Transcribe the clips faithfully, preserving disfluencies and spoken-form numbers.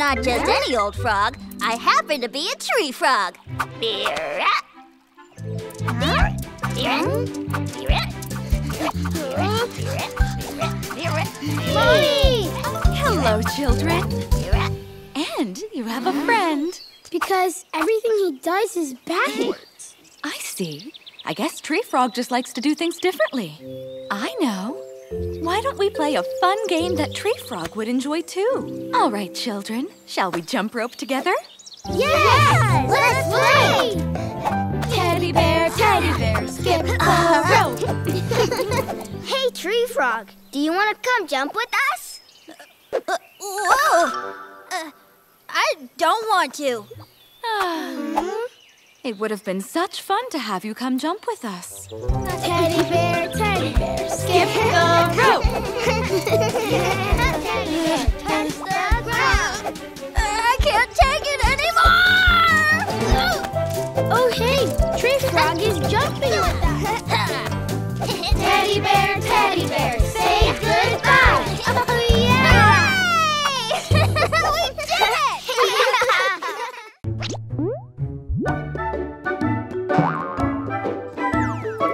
I'm not just any old frog. I happen to be a tree frog. Mommy! Hello, children. And you have a friend. Because everything he does is backwards. I see. I guess Tree Frog just likes to do things differently. I know. Why don't we play a fun game that Tree Frog would enjoy too? All right, children. Shall we jump rope together? Yes! yes! Let's play! Teddy bear, teddy bear, skip the rope. Hey, Tree Frog, do you want to come jump with us? Uh, uh, whoa! Uh, I don't want to. It would have been such fun to have you come jump with us. Teddy bear, teddy bear, skip the rope. Teddy bear, touch the ground. I can't take it anymore! Oh, hey, Tree Frog is jumping with us. Teddy bear, teddy bear, say goodbye. Oh, yeah! Yay! We did it!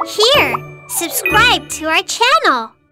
Here, subscribe to our channel.